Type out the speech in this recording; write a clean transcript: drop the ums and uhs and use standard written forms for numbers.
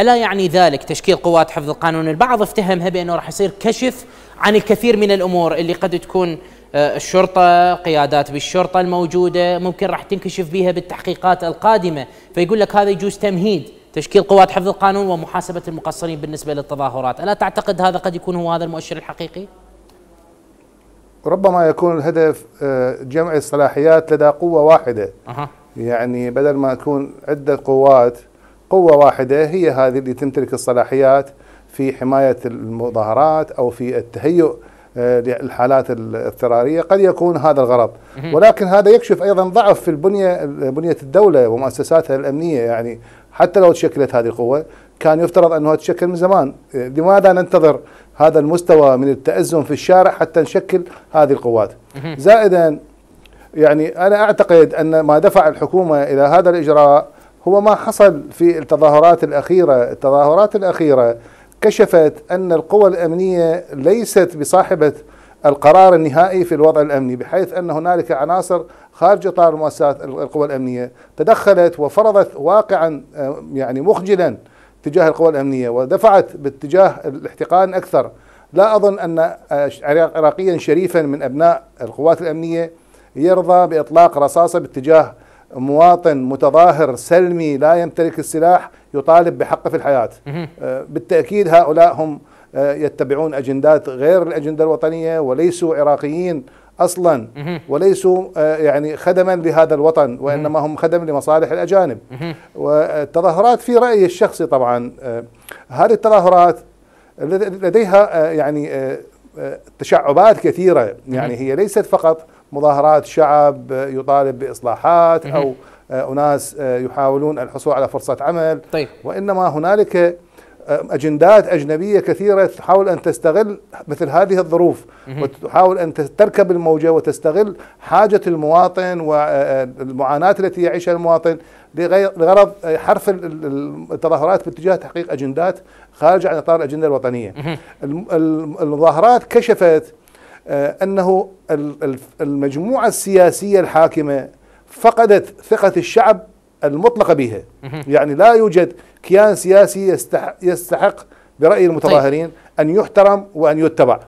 ألا يعني ذلك تشكيل قوات حفظ القانون؟ البعض افتهمها بأنه راح يصير كشف عن الكثير من الأمور اللي قد تكون الشرطة، قيادات بالشرطة الموجودة ممكن راح تنكشف بها بالتحقيقات القادمة، فيقول لك هذا يجوز تمهيد تشكيل قوات حفظ القانون ومحاسبة المقصرين بالنسبة للتظاهرات. ألا تعتقد هذا قد يكون هو هذا المؤشر الحقيقي؟ ربما يكون الهدف جمع الصلاحيات لدى قوة واحدة. يعني بدل ما يكون عدة قوات، قوة واحدة هي هذه اللي تمتلك الصلاحيات في حماية المظاهرات أو في التهيؤ للحالات الاضطرارية، قد يكون هذا الغرض. ولكن هذا يكشف أيضا ضعف في بنية الدولة ومؤسساتها الأمنية. يعني حتى لو تشكلت هذه القوة كان يفترض أنها تشكل من زمان، لماذا ننتظر هذا المستوى من التأزم في الشارع حتى نشكل هذه القوات؟ زائدا يعني أنا أعتقد أن ما دفع الحكومة إلى هذا الإجراء هو ما حصل في التظاهرات الأخيرة. التظاهرات الأخيرة كشفت أن القوى الأمنية ليست بصاحبة القرار النهائي في الوضع الأمني، بحيث أن هنالك عناصر خارج إطار مؤسسات القوى الأمنية تدخلت وفرضت واقعا يعني مخجلا تجاه القوى الأمنية ودفعت باتجاه الاحتقان أكثر. لا أظن أن عراقيا شريفا من أبناء القوات الأمنية يرضى بإطلاق رصاصة باتجاه مواطن متظاهر سلمي لا يمتلك السلاح يطالب بحقه في الحياة. بالتأكيد هؤلاء هم يتبعون أجندات غير الأجندة الوطنية وليسوا عراقيين أصلا، وليسوا يعني خدما لهذا الوطن، وإنما هم خدم لمصالح الأجانب. والتظاهرات في رأيي الشخصي طبعا هذه التظاهرات لديها يعني تشعبات كثيرة. يعني هي ليست فقط مظاهرات شعب يطالب بإصلاحات أو أناس يحاولون الحصول على فرصة عمل. طيب. وإنما هنالك أجندات أجنبية كثيرة تحاول أن تستغل مثل هذه الظروف وتحاول أن تركب الموجة وتستغل حاجة المواطن والمعاناة التي يعيشها المواطن لغرض حرف التظاهرات باتجاه تحقيق أجندات خارج عن إطار الأجندة الوطنية. المظاهرات كشفت أنه المجموعة السياسية الحاكمة فقدت ثقة الشعب المطلقة بها. يعني لا يوجد كيان سياسي يستحق برأي المتظاهرين أن يحترم وأن يتبع.